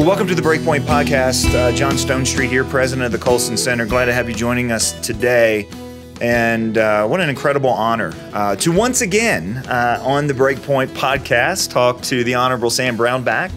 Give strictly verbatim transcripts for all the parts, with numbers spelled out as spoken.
Well, welcome to the Breakpoint podcast. Uh, John Stonestreet here, president of the Colson Center. Glad to have you joining us today. And uh, what an incredible honor uh, to once again uh, on the Breakpoint podcast talk to the Honorable Sam Brownback,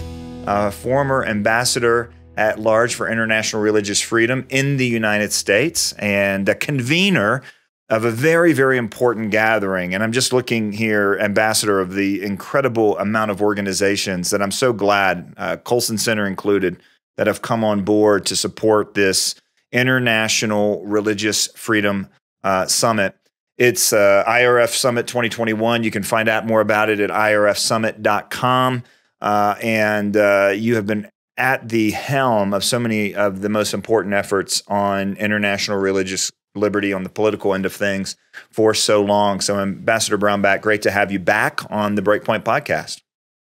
uh, former ambassador at large for international religious freedom in the United States and the convener of a very, very important gathering. And I'm just looking here, ambassador, of the incredible amount of organizations that I'm so glad, uh, Colson Center included, that have come on board to support this International Religious Freedom uh, Summit. It's uh, I R F Summit twenty twenty-one. You can find out more about it at I R F summit dot com. Uh, and uh, you have been at the helm of so many of the most important efforts on international religious liberty on the political end of things for so long. So Ambassador Brownback, great to have you back on the Breakpoint podcast.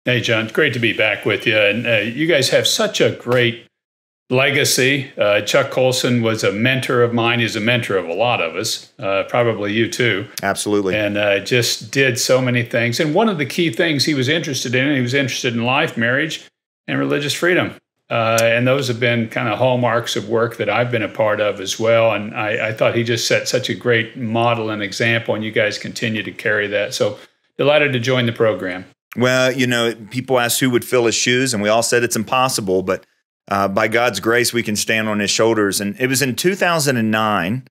Hey, John, great to be back with you. And uh, you guys have such a great legacy. Uh, Chuck Colson was a mentor of mine. He's a mentor of a lot of us, uh, probably you too. Absolutely. And uh, just did so many things. And one of the key things he was interested in, he was interested in life, marriage, and religious freedom. Uh, and those have been kind of hallmarks of work that I've been a part of as well. And I, I thought he just set such a great model and example, and you guys continue to carry that. So delighted to join the program. Well, you know, people asked who would fill his shoes, and we all said it's impossible. But uh, by God's grace, we can stand on his shoulders. And it was in two thousand nine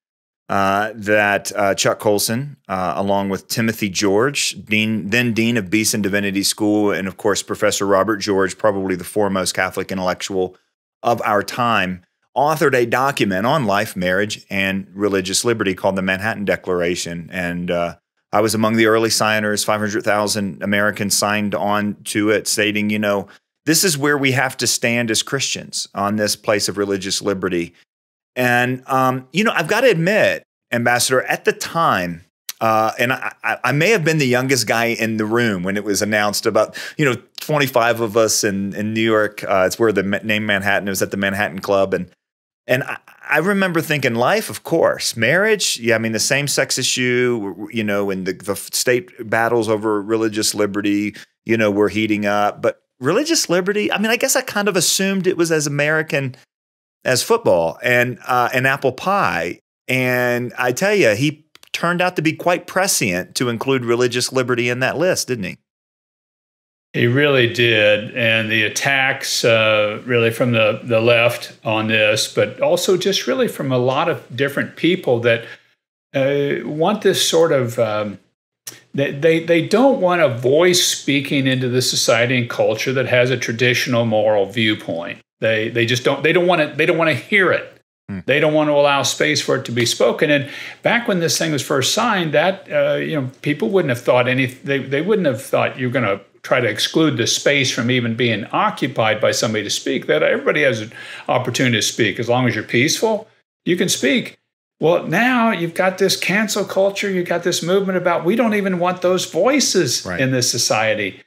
uh, that uh, Chuck Colson, uh, along with Timothy George, dean, then Dean of Beeson Divinity School, and of course, Professor Robert George, probably the foremost Catholic intellectual of our time, authored a document on life, marriage, and religious liberty called the Manhattan Declaration. And uh, I was among the early signers. five hundred thousand Americans signed on to it, stating, you know, this is where we have to stand as Christians, on this place of religious liberty. And, um, you know, I've got to admit, Ambassador, at the time, uh, and I, I may have been the youngest guy in the room when it was announced, about, you know, twenty-five of us in, in New York. Uh, it's where the name Manhattan, it was at the Manhattan Club. And, and I, I remember thinking life, of course, marriage. Yeah, I mean, the same sex issue, you know, and the, the state battles over religious liberty, you know, were heating up. But religious liberty, I mean, I guess I kind of assumed it was as American as football and uh, and apple pie. And I tell you, he turned out to be quite prescient to include religious liberty in that list, didn't he? He really did. And the attacks uh, really from the, the left on this, but also just really from a lot of different people that uh, want this sort of, um, they, they, they don't want a voice speaking into the society and culture that has a traditional moral viewpoint. They they just don't they don't want to they don't want to hear it. Hmm. They don't want to allow space for it to be spoken. And back when this thing was first signed, that uh, you know, people wouldn't have thought any they they wouldn't have thought you're going to try to exclude the space from even being occupied by somebody to speak. That everybody has an opportunity to speak as long as you're peaceful, you can speak. Well, now you've got this cancel culture. You've got this movement about we don't even want those voices right in this society.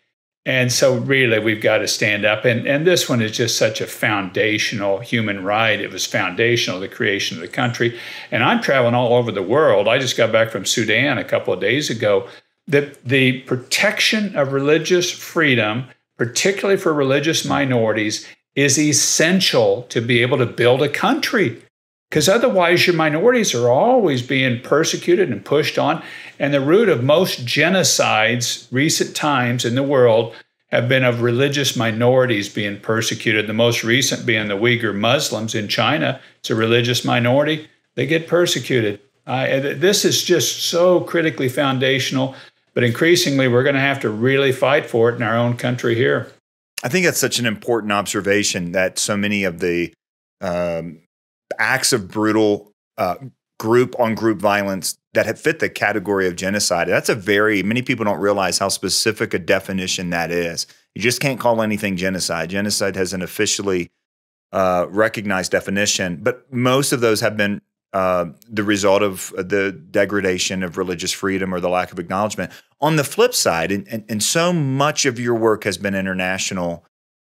And so really, we've got to stand up. And, and this one is just such a foundational human right. It was foundational, the creation of the country. And I'm traveling all over the world. I just got back from Sudan a couple of days ago. The, the protection of religious freedom, particularly for religious minorities, is essential to be able to build a country. Because otherwise, your minorities are always being persecuted and pushed on. And the root of most genocides recent times in the world have been of religious minorities being persecuted. The most recent being the Uyghur Muslims in China. It's a religious minority. They get persecuted. Uh, this is just so critically foundational. But increasingly, we're going to have to really fight for it in our own country here. I think that's such an important observation, that so many of the um acts of brutal uh, group on group violence that have fit the category of genocide. That's a very, many people don't realize how specific a definition that is. You just can't call anything genocide. Genocide has an officially uh, recognized definition, but most of those have been uh, the result of the degradation of religious freedom or the lack of acknowledgement. On the flip side, and, and, and so much of your work has been international,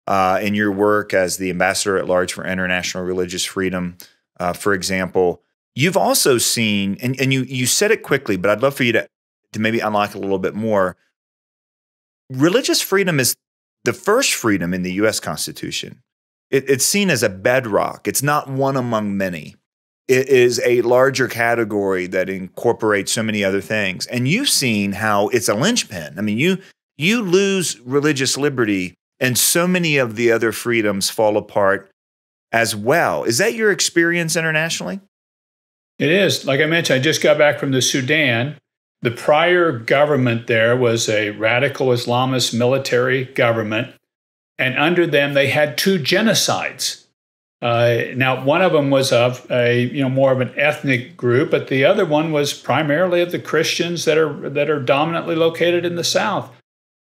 Uh, in your work as the ambassador at large for international religious freedom, uh, for example, you've also seen, and, and you, you said it quickly, but I'd love for you to, to maybe unlock a little bit more. Religious freedom is the first freedom in the U S Constitution, it, it's seen as a bedrock. It's not one among many. It is a larger category that incorporates so many other things. And you've seen how it's a linchpin. I mean, you you lose religious liberty and so many of the other freedoms fall apart as well. Is that your experience internationally? It is. Like I mentioned, I just got back from the Sudan. The prior government there was a radical Islamist military government, and under them they had two genocides. Uh, now, one of them was of a you know more of an ethnic group, but the other one was primarily of the Christians that are that are dominantly located in the south.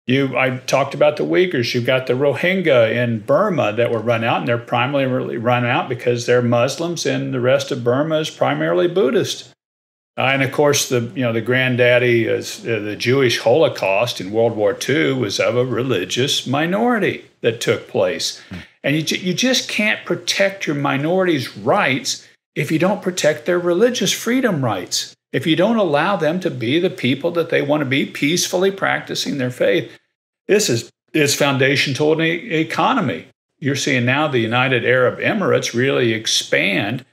You, I talked about the Uyghurs. You've got the Rohingya in Burma that were run out, and they're primarily run out because they're Muslims, and the rest of Burma is primarily Buddhist. Uh, and of course, the you know the granddaddy is uh, the Jewish Holocaust in World War Two was of a religious minority that took place, mm. and you you just can't protect your minorities' rights if you don't protect their religious freedom rights. If you don't allow them to be the people that they want to be, peacefully practicing their faith. This is is foundation to an e- economy. You're seeing now the United Arab Emirates really expand.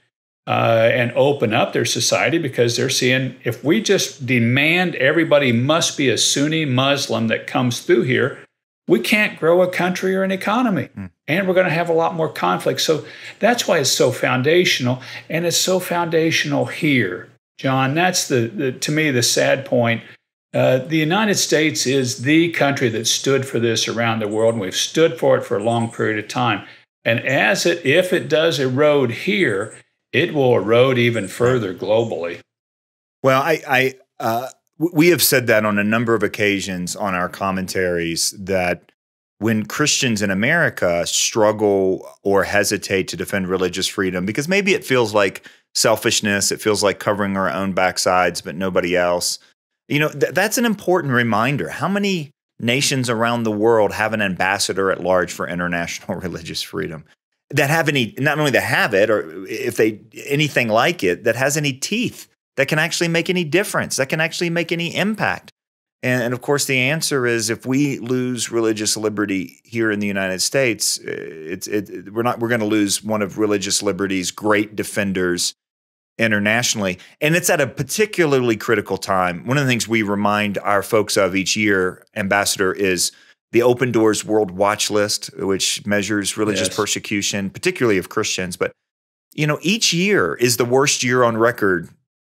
Uh, and open up their society because they're seeing if we just demand everybody must be a Sunni Muslim that comes through here, we can't grow a country or an economy. Mm. And we're going to have a lot more conflict. So that's why it's so foundational. And it's so foundational here, John. That's, the, the to me, the sad point. Uh, the United States is the country that stood for this around the world, and we've stood for it for a long period of time. And as it, if it does erode here, it will erode even further globally. Well, I, I uh, we have said that on a number of occasions on our commentaries that when Christians in America struggle or hesitate to defend religious freedom, because maybe it feels like selfishness, it feels like covering our own backsides, but nobody else, you know, th that's an important reminder. How many nations around the world have an ambassador at large for international religious freedom? That have any, not only that have it, or if they, anything like it, that has any teeth, that can actually make any difference, that can actually make any impact. And, and of course, the answer is if we lose religious liberty here in the United States, it's, it, we're not, we're going to lose one of religious liberty's great defenders internationally. And it's at a particularly critical time. One of the things we remind our folks of each year, Ambassador, is the Open Doors World Watch List, which measures religious yes. persecution, particularly of Christians. But, you know, each year is the worst year on record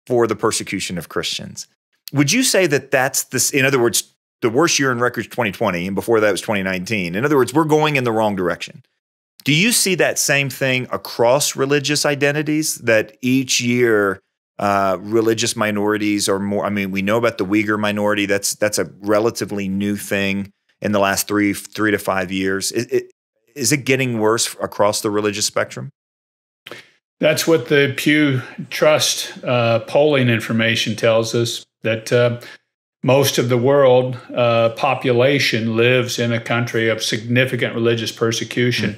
for the persecution of Christians. Would you say that that's this, in other words, the worst year on record is twenty twenty, and before that was twenty nineteen. In other words, we're going in the wrong direction. Do you see that same thing across religious identities, that each year uh, religious minorities are more, I mean, we know about the Uyghur minority. That's, that's a relatively new thing in the last three, three to five years. Is it, is it getting worse across the religious spectrum? That's what the Pew Trust uh, polling information tells us, that uh, most of the world uh, population lives in a country of significant religious persecution.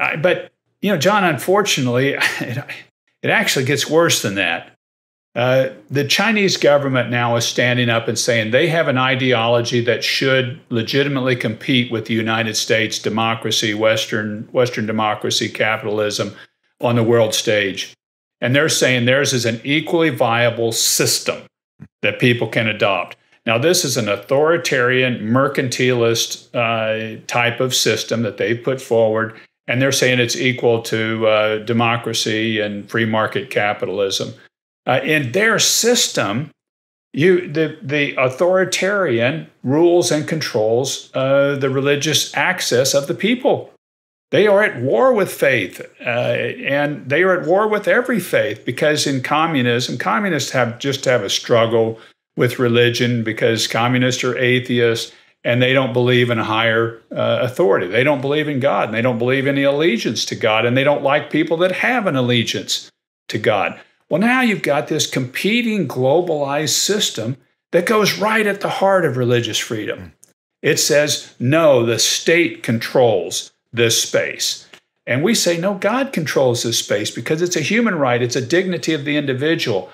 Mm. I, but, you know, John, unfortunately, it, it actually gets worse than that. Uh, the Chinese government now is standing up and saying they have an ideology that should legitimately compete with the United States democracy, Western, Western democracy, capitalism on the world stage. And they're saying theirs is an equally viable system that people can adopt. Now, this is an authoritarian, mercantilist uh, type of system that they've put forward, and they're saying it's equal to uh, democracy and free market capitalism. Uh, in their system, you, the, the authoritarian rules and controls uh, the religious access of the people. They are at war with faith, uh, and they are at war with every faith, because in communism, communists have just have a struggle with religion because communists are atheists, and they don't believe in a higher uh, authority. They don't believe in God, and they don't believe any allegiance to God, and they don't like people that have an allegiance to God. Well, now you've got this competing globalized system that goes right at the heart of religious freedom. It says, no, the state controls this space. And we say, no, God controls this space because it's a human right. It's a dignity of the individual.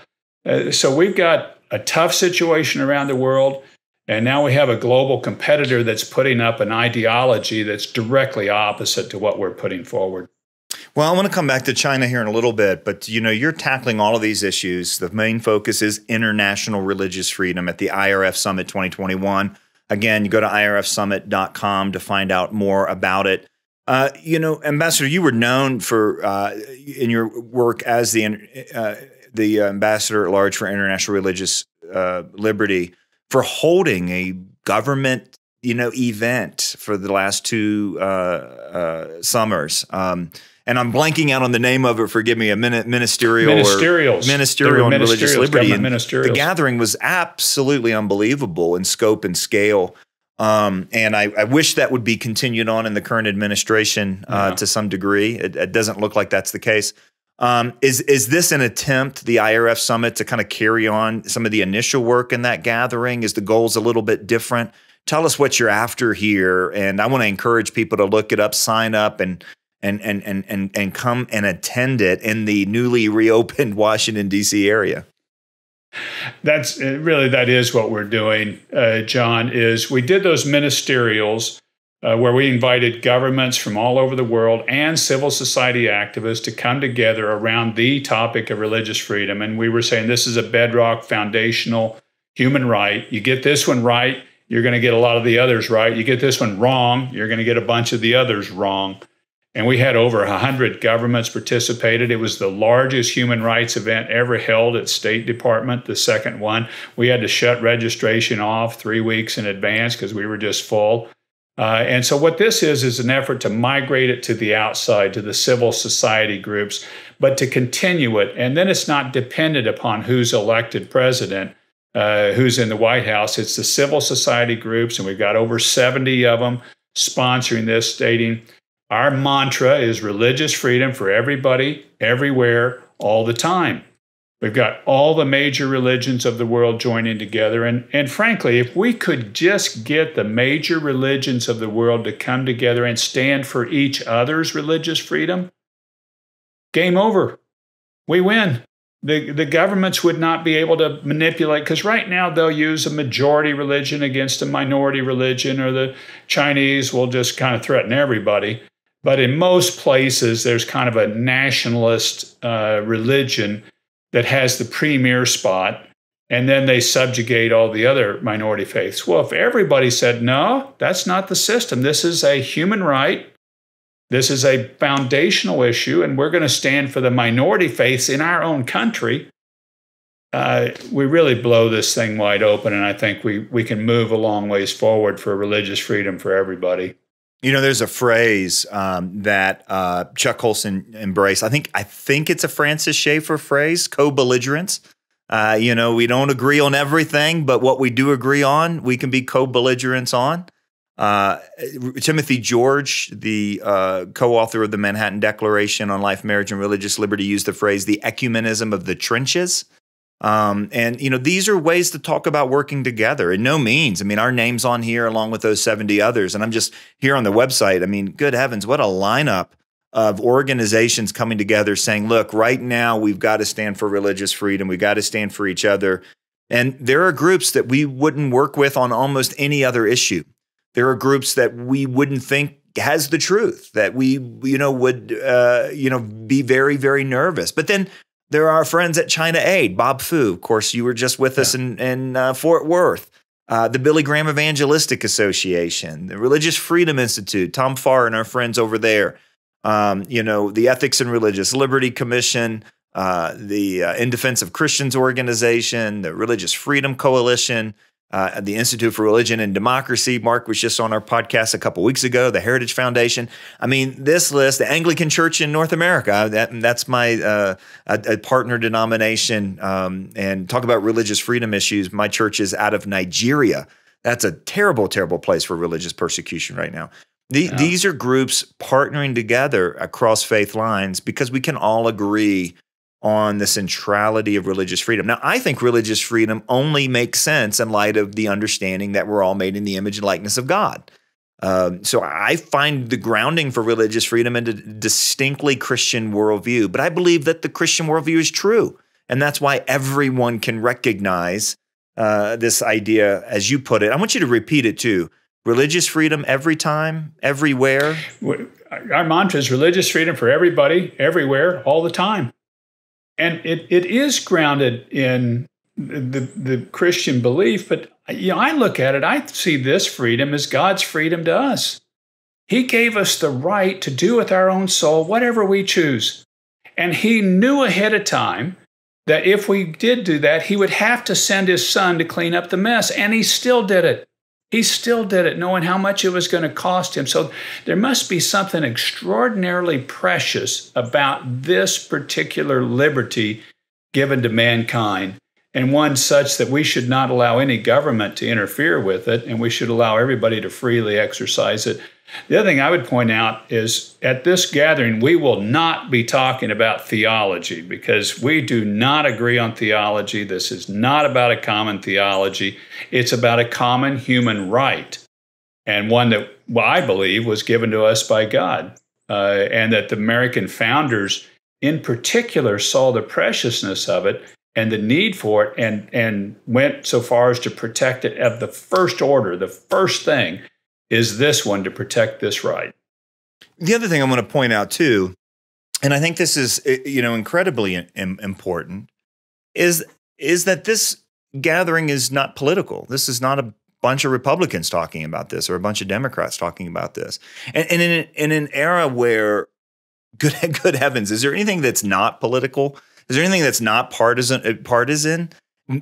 Uh, so we've got a tough situation around the world. And now we have a global competitor that's putting up an ideology that's directly opposite to what we're putting forward. Well, I want to come back to China here in a little bit, but you know, you're tackling all of these issues. The main focus is international religious freedom at the I R F Summit twenty twenty-one. Again, you go to I R F summit dot com to find out more about it. Uh, you know, Ambassador, you were known for uh, in your work as the uh, the ambassador at large for international religious uh, liberty for holding a government, you know, event for the last two uh, uh, summers. Um, and I'm blanking out on the name of it. Forgive me. A minute, ministerial, ministerials, or ministerial and religious liberty. And the gathering was absolutely unbelievable in scope and scale. Um, and I, I wish that would be continued on in the current administration uh, yeah. to some degree. It, it doesn't look like that's the case. Um, is is this an attempt, the I R F summit, to kind of carry on some of the initial work in that gathering? Is the goals a little bit different? Tell us what you're after here, and I want to encourage people to look it up, sign up, and and and and and and come and attend it in the newly reopened Washington D C area. That's really, that is what we're doing, uh, John, is we did those ministerials uh, where we invited governments from all over the world and civil society activists to come together around the topic of religious freedom. And we were saying this is a bedrock foundational human right. You get this one right, you're going to get a lot of the others right. You get this one wrong, you're going to get a bunch of the others wrong. And we had over one hundred governments participated. It was the largest human rights event ever held at State Department, the second one. We had to shut registration off three weeks in advance because we were just full. Uh, and so what this is is an effort to migrate it to the outside, to the civil society groups, but to continue it. And then it's not dependent upon who's elected president, uh, who's in the White House. It's the civil society groups, and we've got over seventy of them sponsoring this, stating, our mantra is religious freedom for everybody, everywhere, all the time. We've got all the major religions of the world joining together. And, and frankly, if we could just get the major religions of the world to come together and stand for each other's religious freedom, game over. We win. The, the governments would not be able to manipulate, because right now they'll use a majority religion against a minority religion, or the Chinese will just kind of threaten everybody. But in most places, there's kind of a nationalist uh, religion that has the premier spot, and then they subjugate all the other minority faiths. Well, if everybody said, no, that's not the system. This is a human right. This is a foundational issue, and we're going to stand for the minority faiths in our own country. Uh, we really blow this thing wide open, and I think we, we can move a long ways forward for religious freedom for everybody. You know, there's a phrase um, that uh, Chuck Colson embraced. I think I think it's a Francis Schaeffer phrase, co-belligerence. Uh, you know, we don't agree on everything, but what we do agree on, we can be co-belligerents on. Uh, Timothy George, the uh, co-author of the Manhattan Declaration on Life, Marriage, and Religious Liberty, used the phrase, the ecumenism of the trenches. Um, and, you know, these are ways to talk about working together. In no means. I mean, our name's on here along with those seventy others. And I'm just here on the website. I mean, good heavens, what a lineup of organizations coming together saying, look, right now we've got to stand for religious freedom. We've got to stand for each other. And there are groups that we wouldn't work with on almost any other issue. There are groups that we wouldn't think has the truth, that we, you know, would, uh, you know, be very, very nervous. But then there are friends at China Aid, Bob Fu, of course, you were just with yeah. us in, in uh, Fort Worth, uh, the Billy Graham Evangelistic Association, the Religious Freedom Institute, Tom Farr and our friends over there, um, you know, the Ethics and Religious Liberty Commission, uh, the uh, In Defense of Christians organization, the Religious Freedom Coalition, Uh, the Institute for Religion and Democracy. Mark was just on our podcast a couple weeks ago, the Heritage Foundation. I mean, this list, the Anglican Church in North America, that, that's my uh, a, a partner denomination. Um, and talk about religious freedom issues. My church is out of Nigeria. That's a terrible, terrible place for religious persecution right now. The, yeah. These are groups partnering together across faith lines because we can all agree on the centrality of religious freedom. Now, I think religious freedom only makes sense in light of the understanding that we're all made in the image and likeness of God. Um, so I find the grounding for religious freedom in a distinctly Christian worldview, but I believe that the Christian worldview is true. And that's why everyone can recognize uh, this idea, as you put it. I want you to repeat it too. Religious freedom every time, everywhere. Our mantra is religious freedom for everybody, everywhere, all the time. And it, it is grounded in the, the Christian belief, but you know, I look at it, I see this freedom as God's freedom to us. He gave us the right to do with our own soul whatever we choose. And he knew ahead of time that if we did do that, he would have to send his son to clean up the mess. And he still did it. He still did it, knowing how much it was going to cost him. So there must be something extraordinarily precious about this particular liberty given to mankind, and one such that we should not allow any government to interfere with it, and we should allow everybody to freely exercise it. The other thing I would point out is at this gathering, we will not be talking about theology because we do not agree on theology. This is not about a common theology. It's about a common human right and one that well, I believe was given to us by God uh, and that the American founders in particular saw the preciousness of it and the need for it and, and went so far as to protect it of the first order, the first thing. Is this one to protect this right? The other thing I want to point out too, and I think this is you know incredibly important, is is that this gathering is not political. This is not a bunch of Republicans talking about this or a bunch of Democrats talking about this. And, and in, in an era where, good good heavens, is there anything that's not political? Is there anything that's not partisan? Partisan?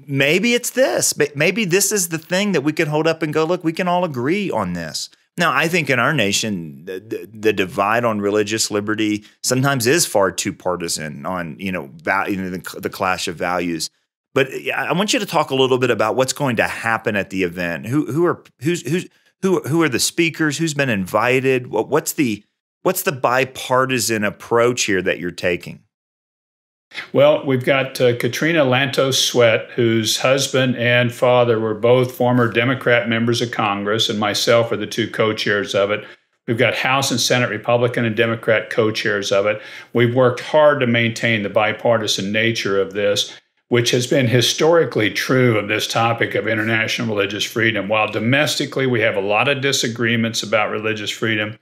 Maybe it's this. Maybe this is the thing that we can hold up and go, look, we can all agree on this. Now, I think in our nation, the, the divide on religious liberty sometimes is far too partisan on, you know, value, the, the clash of values. But I want you to talk a little bit about what's going to happen at the event. Who who are who's who's who who are the speakers? Who's been invited? What, what's the what's the bipartisan approach here that you're taking? Well, we've got uh, Katrina Lantos Sweat, whose husband and father were both former Democrat members of Congress, and myself are the two co-chairs of it. We've got House and Senate Republican and Democrat co-chairs of it. We've worked hard to maintain the bipartisan nature of this, which has been historically true of this topic of international religious freedom. While domestically we have a lot of disagreements about religious freedom,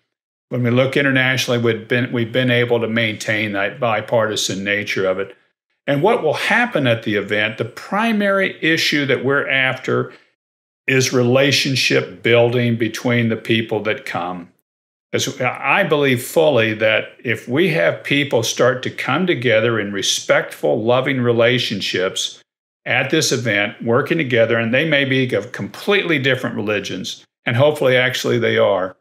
when we look internationally, we've been, we've been able to maintain that bipartisan nature of it. And what will happen at the event, the primary issue that we're after is relationship building between the people that come. As I believe fully that if we have people start to come together in respectful, loving relationships at this event, working together, and they may be of completely different religions, and hopefully actually they are,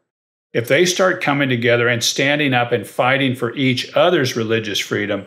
if they start coming together and standing up and fighting for each other's religious freedom,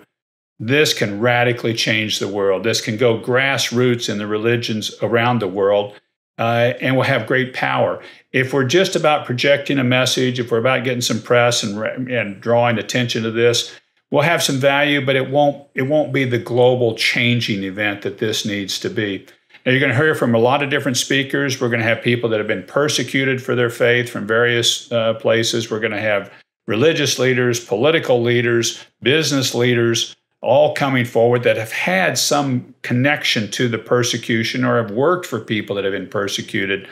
this can radically change the world. This can go grassroots in the religions around the world uh, and will have great power. If we're just about projecting a message, if we're about getting some press and, and drawing attention to this, we'll have some value, but it won't, it won't be the global changing event that this needs to be. Now, you're going to hear from a lot of different speakers. We're going to have people that have been persecuted for their faith from various uh, places. We're going to have religious leaders, political leaders, business leaders, all coming forward that have had some connection to the persecution or have worked for people that have been persecuted.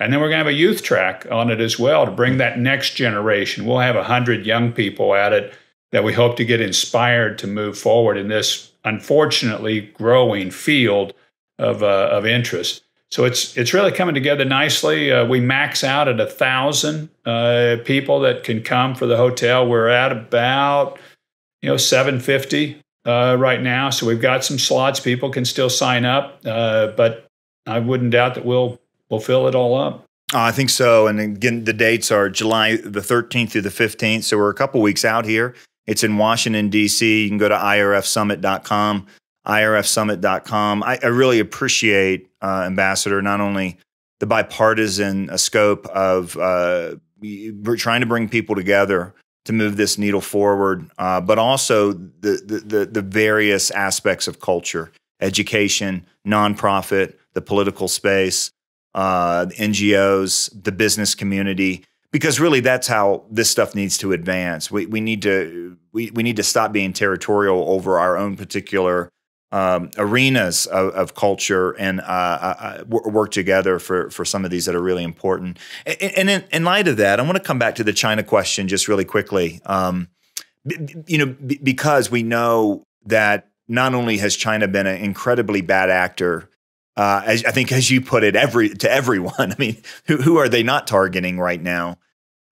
And then we're going to have a youth track on it as well to bring that next generation. We'll have one hundred young people at it that we hope to get inspired to move forward in this unfortunately growing field of, uh, of interest. So it's, it's really coming together nicely. Uh, we max out at a thousand uh, people that can come for the hotel. We're at about, you know, seven fifty uh, right now. So we've got some slots. People can still sign up, uh, but I wouldn't doubt that we'll, we'll fill it all up. Uh, I think so. And again, the dates are July the thirteenth through the fifteenth. So we're a couple weeks out here. It's in Washington, D C. You can go to I R F summit dot com. I R F summit dot com. I, I really appreciate, uh, Ambassador, not only the bipartisan uh, scope of uh, trying to bring people together to move this needle forward, uh, but also the, the, the various aspects of culture, education, nonprofit, the political space, uh, the N G Os, the business community, because really that's how this stuff needs to advance. We, we, need, to, we, we need to stop being territorial over our own particular um, arenas of, of culture and uh, uh, work together for, for some of these that are really important. And, and in, in light of that, I want to come back to the China question just really quickly, um, you know, because we know that not only has China been an incredibly bad actor, uh, as, I think as you put it, every, to everyone, I mean, who, who are they not targeting right now?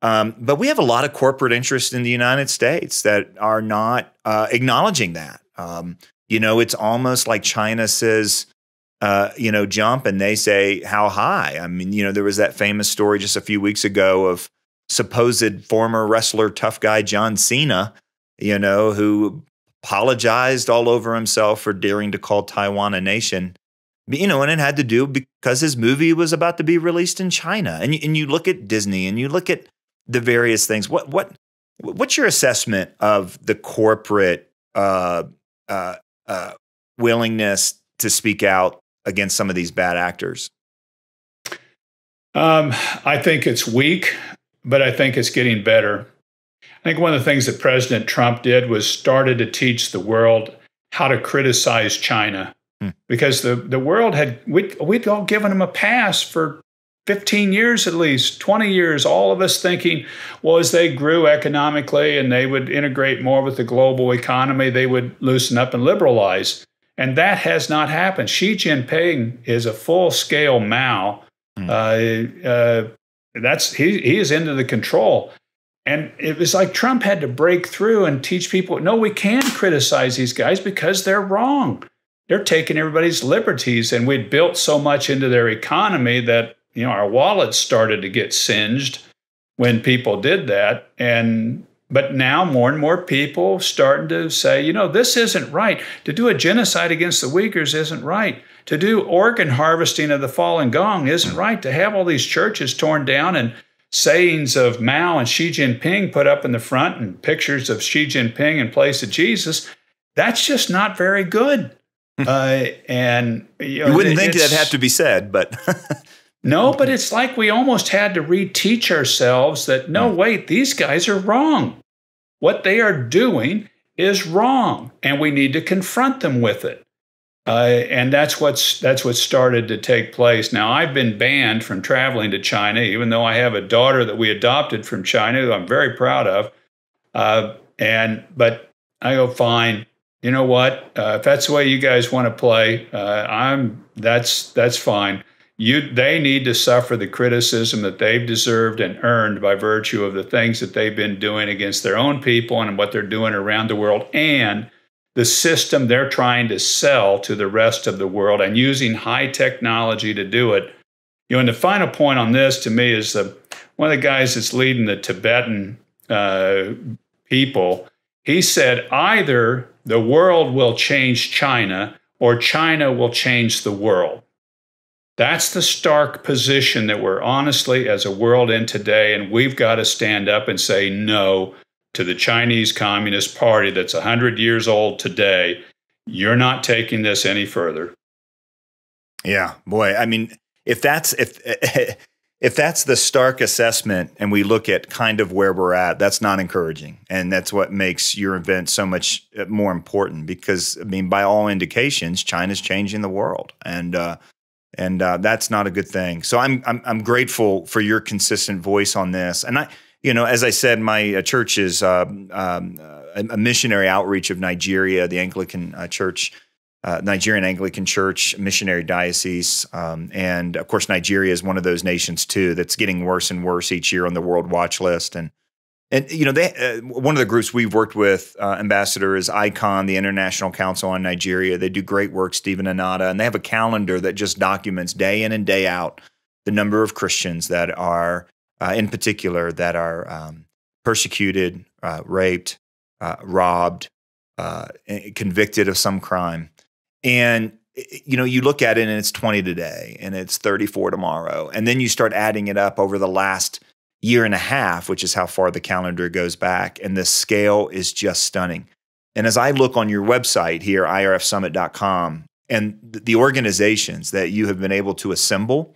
Um, but we have a lot of corporate interests in the United States that are not uh, acknowledging that. Um, you know, it's almost like China says, uh, you know, jump, and they say, how high? I mean, you know, there was that famous story just a few weeks ago of supposed former wrestler tough guy John Cena, you know, who apologized all over himself for daring to call Taiwan a nation. You know, and it had to do because his movie was about to be released in China. And, and you look at Disney and you look at the various things. What what what's your assessment of the corporate uh, uh, uh, willingness to speak out against some of these bad actors? Um, I think it's weak, but I think it's getting better. I think one of the things that President Trump did was started to teach the world how to criticize China, hmm. because the the world had we'd, we'd all given them a pass for fifteen years at least, twenty years, all of us thinking, well, as they grew economically and they would integrate more with the global economy, they would loosen up and liberalize. And that has not happened. Xi Jinping is a full-scale Mao. Mm. Uh, uh, that's he, he is into the control. And it was like Trump had to break through and teach people, no, we can criticize these guys because they're wrong. They're taking everybody's liberties. And we'd built so much into their economy that, you know, our wallets started to get singed when people did that. And but now more and more people starting to say, you know, this isn't right. To do a genocide against the Uyghurs isn't right. To do organ harvesting of the Falun Gong isn't right. To have all these churches torn down and sayings of Mao and Xi Jinping put up in the front and pictures of Xi Jinping in place of Jesus, that's just not very good. uh, and you know, you wouldn't think that'd have to be said, but... No, but it's like we almost had to reteach ourselves that, no, wait, these guys are wrong. What they are doing is wrong, and we need to confront them with it. Uh, and that's what's that's what started to take place. Now, I've been banned from traveling to China, even though I have a daughter that we adopted from China, who I'm very proud of. Uh, and but I go, fine. You know what? Uh, if that's the way you guys want to play, uh, I'm that's that's fine. You, they need to suffer the criticism that they've deserved and earned by virtue of the things that they've been doing against their own people and what they're doing around the world and the system they're trying to sell to the rest of the world and using high technology to do it. You know, and the final point on this to me is the, one of the guys that's leading the Tibetan uh, people, he said either the world will change China or China will change the world. That's the stark position that we're honestly as a world in today, and we've got to stand up and say no to the Chinese Communist Party that's a hundred years old today. You're not taking this any further. Yeah, boy. I mean, if that's if if that's the stark assessment and we look at kind of where we're at, that's not encouraging. And that's what makes your event so much more important because, I mean, by all indications, China's changing the world. And uh And uh, that's not a good thing. So I'm, I'm I'm grateful for your consistent voice on this. And I, you know, as I said, my church is uh, um, a missionary outreach of Nigeria, the Anglican uh, Church, uh, Nigerian Anglican Church missionary diocese, um, and of course Nigeria is one of those nations too that's getting worse and worse each year on the World Watch List. And and you know, they uh, one of the groups we've worked with, uh, Ambassador, is ICON, the International Council on Nigeria. They do great work, Stephen Anata, and they have a calendar that just documents day in and day out the number of Christians that are, uh, in particular, that are um, persecuted, uh, raped, uh, robbed, uh, convicted of some crime. And you know, you look at it, and it's twenty today, and it's thirty-four tomorrow, and then you start adding it up over the last year and a half, which is how far the calendar goes back. And the scale is just stunning. And as I look on your website here, I R F summit dot com, and the organizations that you have been able to assemble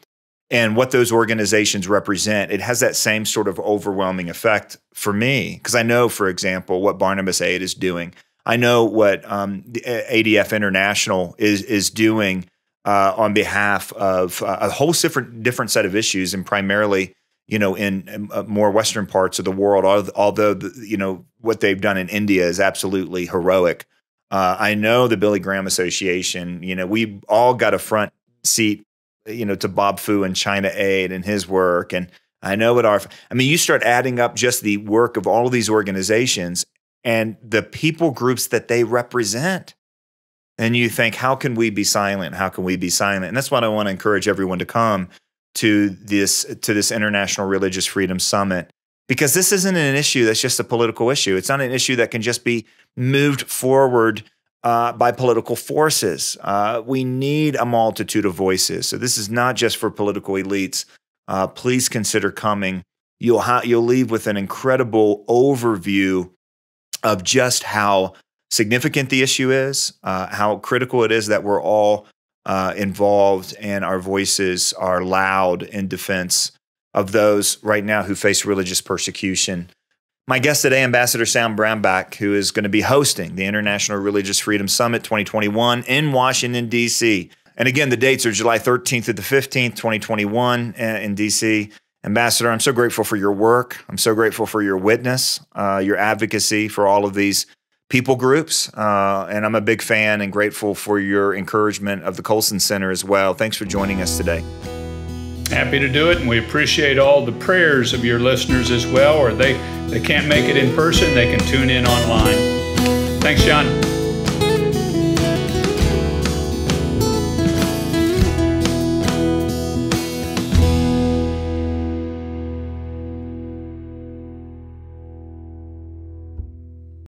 and what those organizations represent, it has that same sort of overwhelming effect for me. Because I know, for example, what Barnabas Aid is doing. I know what um, the A D F International is is doing uh, on behalf of uh, a whole different different set of issues, and primarily, you know, in uh, more Western parts of the world. Although, the, you know, what they've done in India is absolutely heroic. Uh, I know the Billy Graham Association. You know, we all got a front seat, you know, to Bob Fu and China Aid and his work. And I know what our, I mean, you start adding up just the work of all of these organizations and the people groups that they represent. And you think, how can we be silent? How can we be silent? And that's why I want to encourage everyone to come to this, to this International Religious Freedom Summit, because this isn't an issue that's just a political issue. It's not an issue that can just be moved forward Uh, by political forces. Uh, we need a multitude of voices. So this is not just for political elites. Uh, please consider coming. You'll, ha you'll leave with an incredible overview of just how significant the issue is, uh, how critical it is that we're all uh, involved and our voices are loud in defense of those right now who face religious persecution. My guest today, Ambassador Sam Brownback, who is going to be hosting the International Religious Freedom Summit twenty twenty-one in Washington, D C And again, the dates are July thirteenth to the fifteenth, twenty twenty-one in D C Ambassador, I'm so grateful for your work. I'm so grateful for your witness, uh, your advocacy for all of these people groups. Uh, and I'm a big fan and grateful for your encouragement of the Colson Center as well. Thanks for joining us today. Happy to do it, and we appreciate all the prayers of your listeners as well. Or they, they can't make it in person, they can tune in online. Thanks, John.